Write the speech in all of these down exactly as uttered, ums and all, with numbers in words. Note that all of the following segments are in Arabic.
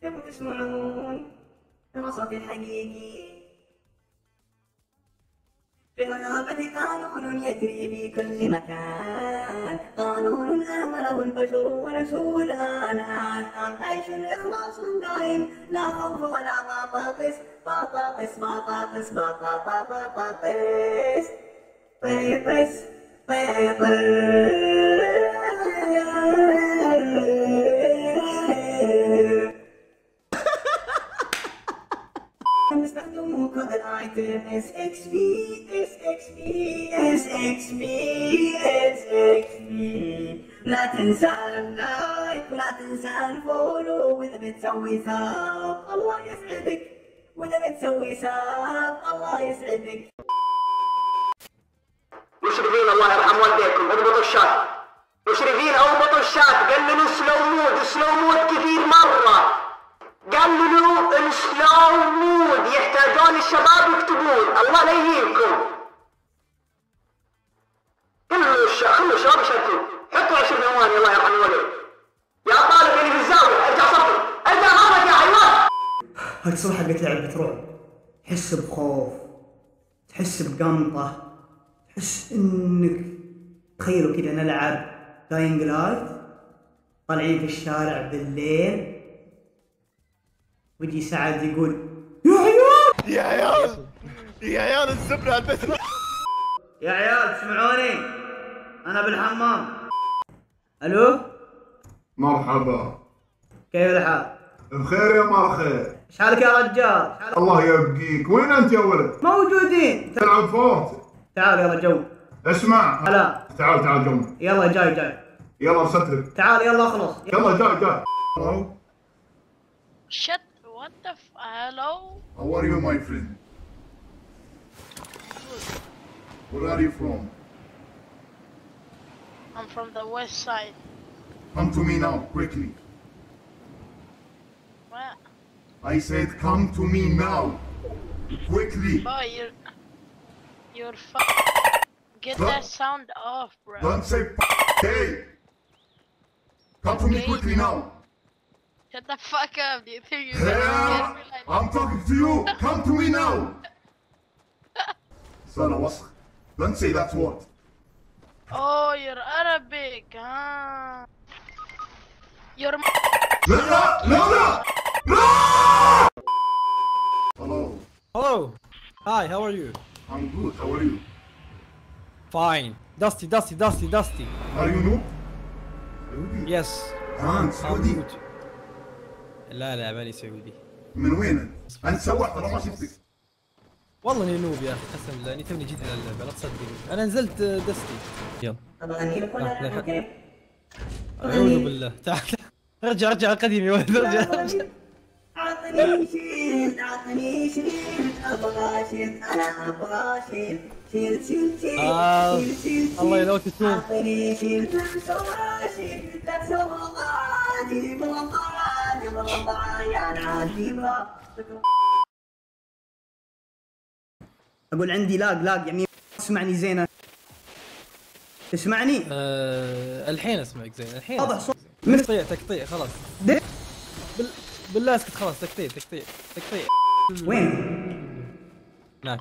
كيف تسمعون الوسط الحقيقي بغرابة قانون يجري في كل مكان، قانون آمره البشر ونشوه الآلات، عيش إخلاص دائم لا خوف ولا بطاطس، بطاطس بطاطس بطاطس بطاطس بطاطس. مستخدموك الآيتم اس اكس بي اس اكس بي اس اكس بي اس اكس بي. لا تنسى اللايك ولا تنسى الفولو، واذا بتسوي ساب الله يسعدك، واذا بتسوي ساب الله يسعدك. مشرفين الله يرحم والديكم اضبطوا الشات، مشرفين اضبطوا الشات، قللوا السلو مود، السلو مود كثير مرة، قللوا السلو مود، يحتاجون الشباب يكتبون، الله لا يهينكم. خلوا الشباب خلوا الشباب يشاركون، حطوا عشر ثواني الله يرحم والديك. يا طالب اللي في الزاوية ارجع صفي، ارجع صفك يا حيوان. هاي الصورة حقت لعبة رعب، تحس بخوف، تحس بقنطة، تحس انك تخيلوا كذا نلعب داينج لايت، طالعين في الشارع بالليل، ويجي سعد يقول يا عيال يا عيال يا عيال الزبله هالبسله. يا عيال سمعوني انا بالحمام. الو مرحبا، كيف الحال؟ بخير يا مار خير. ايش حالك يا رجال؟ الله يبقيك، وين انت يا ولد؟ موجودين تلعب فورت. تعال يلا جو. اسمع هلا، تعال تعال جو، يلا جاي جاي، يلا بسترك، تعال يلا اخلص، يلا جاي جاي. Shut what the f hello? How are you my friend? Good. Where are you from? I'm from the west side. Come to me now, quickly. What? I said come to me now. Quickly. Boy, you're... You're f... Get don't, that sound off, bro. Don't say f... Hey! Come okay. to me quickly now. Shut the fuck up, do you think you're yeah, gonna get me like I'm talking to you! Come to me now! Sana wasakh. Don't say that word. Oh, you're Arabic, huh? You're m- No, no, no! No! Hello. Hello. Hi, how are you? I'm good, how are you? Fine. Dusty, dusty, dusty, dusty. Are you noob? Yes. Ah, Saudi. لا لا ماني سعودي. من وين انت؟ انت سوحت انا ما شفتك. والله اني نوب يا اخي قسم بالله، اني توني جديد على اللعبه لا تصدقني، انا نزلت دستي. يلا. اغني لك ولا اوكي؟ اعوذ بالله، تعال ارجع ارجع القديم يا ولد ارجع. اعطني شيلد اعطني شيلد ابغى شيلد انا ابغى شيلد شيلد شيلد شيلد شيلد الله يلوت شيلد اعطني شيلد لا تسوى شيلد لا تسوى غادي اقول عندي لاق لاق يعني تسمعني زين؟ تسمعني؟ أه الحين اسمعك زين الحين من تقطيع تقطيع خلاص بال... بالله اسكت خلاص تقطيع تقطيع تقطيع وين؟ هناك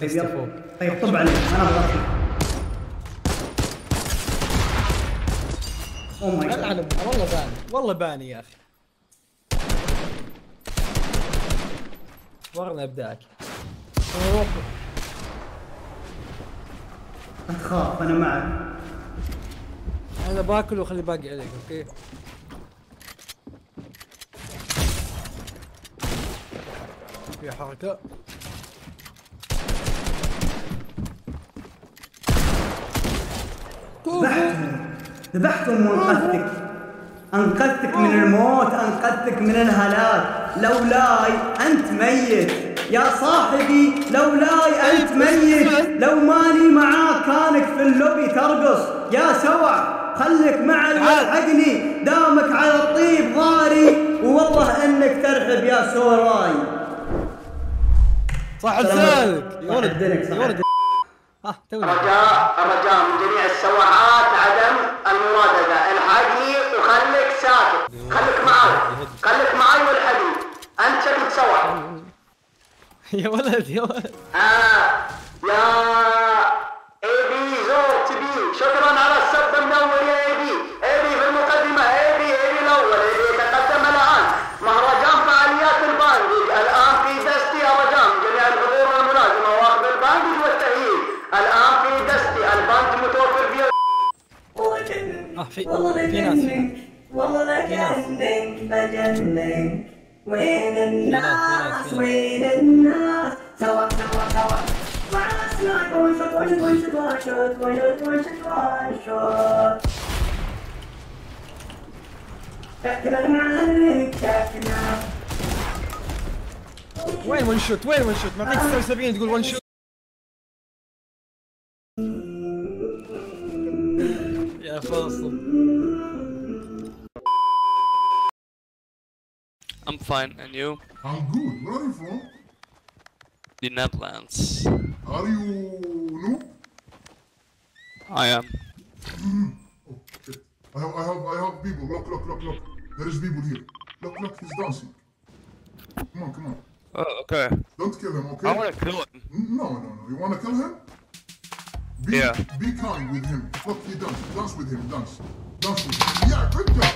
طيب طب عليك انا بغطيك. اوه ماي جاد والله باني والله باني يا اخي ورنا ابداعك. لا تخاف انا معك، انا باكل وخلي باقي عليك اوكي. في حركه ذبحتهم وانقذتك، انقذتك من الموت، انقذتك من الهلاك، لولاي انت ميت يا صاحبي، لولاي انت ميت، لو ماني معاك كانك في اللوبي ترقص، يا سوا خلك معي والحقني، دامك على الطيب ضاري والله انك ترحب يا سوراي. صح لسانك يا ولد يا ولد. رجاء رجاء من جميع السواعات عدم المرادفه، الحقني وخلك ساكت، خليك معي خليك معي والحقني، انت شكلك سوا. يا ولد يا ولد. اه يا ايبي زور تبي، شكرا على السب منور يا ايبي. ايبي في المقدمه، ايبي ايبي الاول، ايبي يتقدم الان. مهرجان فعاليات الباندج الان في دستي مهرجان جميع الحضور والملازمه واخذ الباندج والتاهيل الان في دستي. الباندج متوفر فيها والله بجننك والله بجننك بجننك. وين الناس وين الناس سوا سوا سوا. وين ون شوت وين ون شوت؟ معطيك ستة وسبعين تقول ون شوت. يا فاصل. I'm fine and you? I'm good. Where are you from? The Netherlands. Are you new? I am. Mm. Okay. I have, I have, I have people. Look, look, look, look. There is people here. Look, look, he's dancing. Come on, come on. Oh, okay. Don't kill him, okay? I want to kill him. No, no, no. You want to kill him? Be, yeah. Be kind with him. Look, he dances. Dance with him. Dance. Dance with him. Yeah, good job.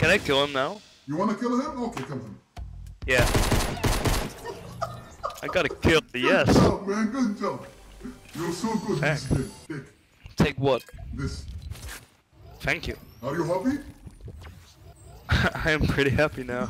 Can I kill him now? You want to kill him? Okay, kill him. Yeah. I gotta kill the yes. Good job, man. Good job. You're so good. This game. Take. Take what? This. Thank you. Are you happy? I am pretty happy now.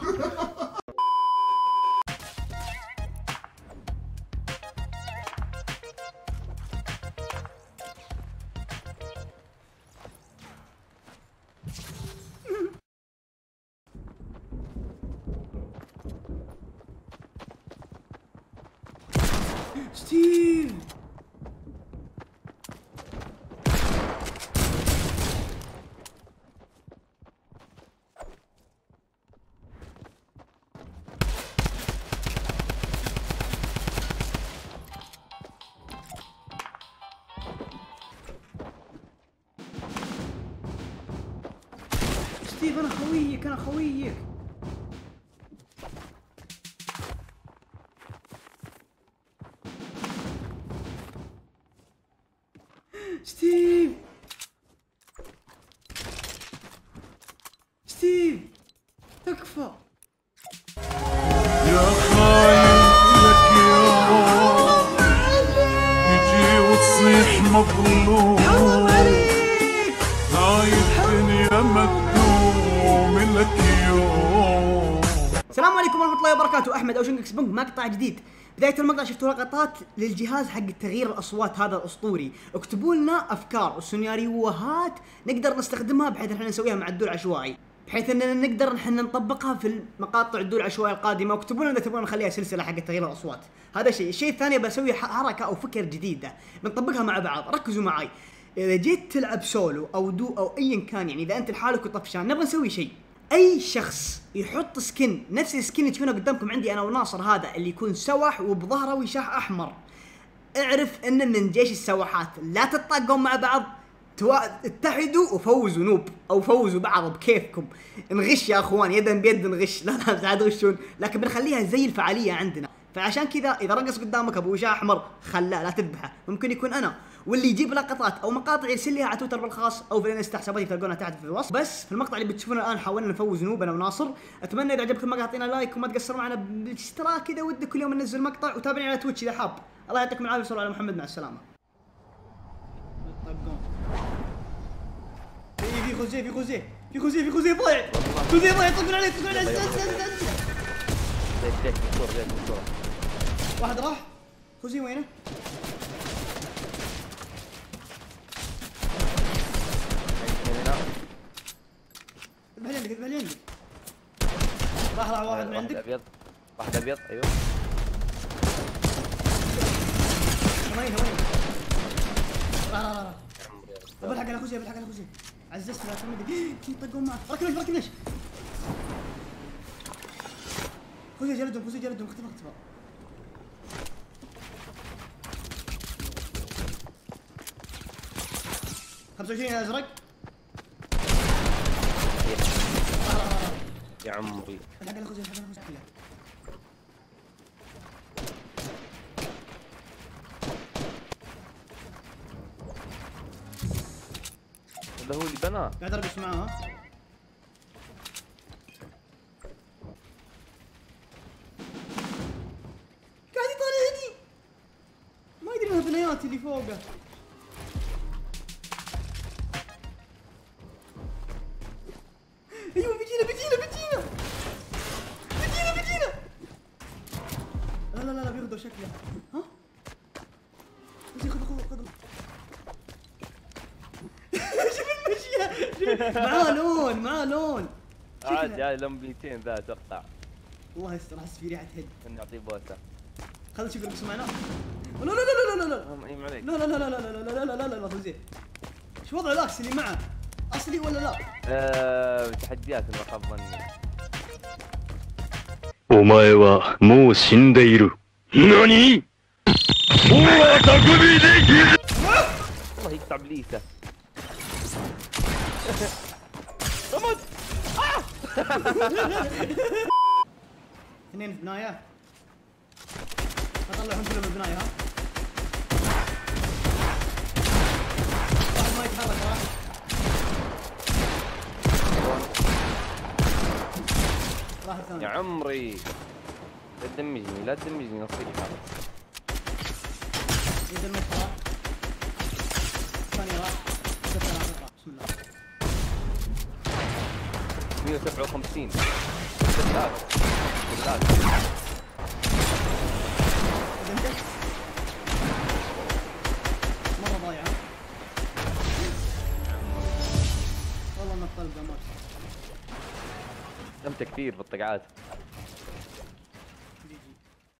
Steve! Steve, أنا خويك أنا خويك. ستيف ستيف تكفى يا خايف لك يابا تجي وتصيح مظلوم هاي الدنيا مكتوم لك يوم. السلام عليكم ورحمة الله وبركاته. أحمد أوشن إكس بنك مقطع جديد. بداية المقطع شفتوا لقطات للجهاز حق تغيير الاصوات هذا الاسطوري، اكتبوا لنا افكار وسيناريوهات نقدر نستخدمها بحيث احنا نسويها مع الدول العشوائي، بحيث اننا نقدر احنا نطبقها في مقاطع الدول العشوائي القادمة، واكتبوا لنا اذا تبغون نخليها سلسلة حق تغيير الاصوات، هذا شيء، الشيء الثاني بسوي حركة او فكرة جديدة، بنطبقها مع بعض، ركزوا معاي. إذا جيت تلعب سولو او دو او ايا كان يعني اذا انت لحالك وطفشان نبغى نسوي شيء. اي شخص يحط سكن نفس السكن اللي تشوفونه قدامكم عندي انا وناصر هذا اللي يكون سوح وبظهره وشاح احمر، اعرف انه من جيش السواحات، لا تتطاقون مع بعض، اتحدوا وفوزوا نوب او فوزوا بعض بكيفكم، نغش يا اخوان يدا بيد نغش، لا لا تعالوا تغشون، لكن بنخليها زي الفعاليه عندنا، فعشان كذا اذا رقص قدامك ابو وشاح احمر خلاه لا تذبحه، ممكن يكون انا، واللي يجيب لقطات او مقاطع يرسل لي على تويتر بالخاص او في الانستا حساباتي تلقونها تحت في الوصف. بس في المقطع اللي بتشوفونه الان حاولنا نفوز نوب انا وناصر. اتمنى اذا عجبكم المقطع اعطينا لايك وما تقصروا معنا بالاشتراك اذا ودك كل يوم ننزل مقطع، وتابعني على تويتش اذا حاب. الله يعطيكم العافيه وصلوا على محمد. مع السلامه. في خوزيه في خوزيه في خوزيه في خوزيه ضايع خوزيه ضايع يطلقون عليه يطلقون عليه. واحد راح خوزيه وينه؟ اذبح لي عندك اذبح لي عندك. راح راح واحد من عندك. واحد ابيض واحد ابيض ايوه. ثمانية ثمانية لا لا بلحق على خوزي بلحق على خوزي عززت لا تمدي يطقون معك ركب ليش ركب ليش خوزي جلدهم خوزي جلدهم اختبر اختبر خمسة وعشرين ازرق يا عمري بلحق على خوزي بلحق على خوزي هذا هو اللي بناه قاعد اربش معاه قاعد يطاردني ما يدري انها بنياتي اللي فوقه ايوه بيجينا بيجينا بيجينا بيجينا بيجينا لا لا لا بيغدر شكله ها خذ خذ خذ معاه لون معاه لون عاد هاي لمبيتين ذا تقطع والله يستر احس في ريحه هيد نعطيه بوسه خلنا نشوف اللي سمعناه لا لا لا لا لا لا لا لا لا لا لا لا لا لا لا لا لا لا فوزي شو وضع الاكس اللي معه اصلي ولا لا؟ ااا تحديات ما خاب ظني اوماي وا مو شنديرو ناني اوه تاكوبي ديكي والله يقطع بليسه صمت اثنين بنايه اطلعهم كلهم من بنايه ها واحد ما يتحرك واحد راح الثاني يا عمري لا تدمجني لا تدمجني نصيب خلاص يدمج راح الثاني راح بسم الله مئة وسبعة وخمسين بالله بالله مرة ضايعة والله انك طلقة مرة دمت كثير بالطقعات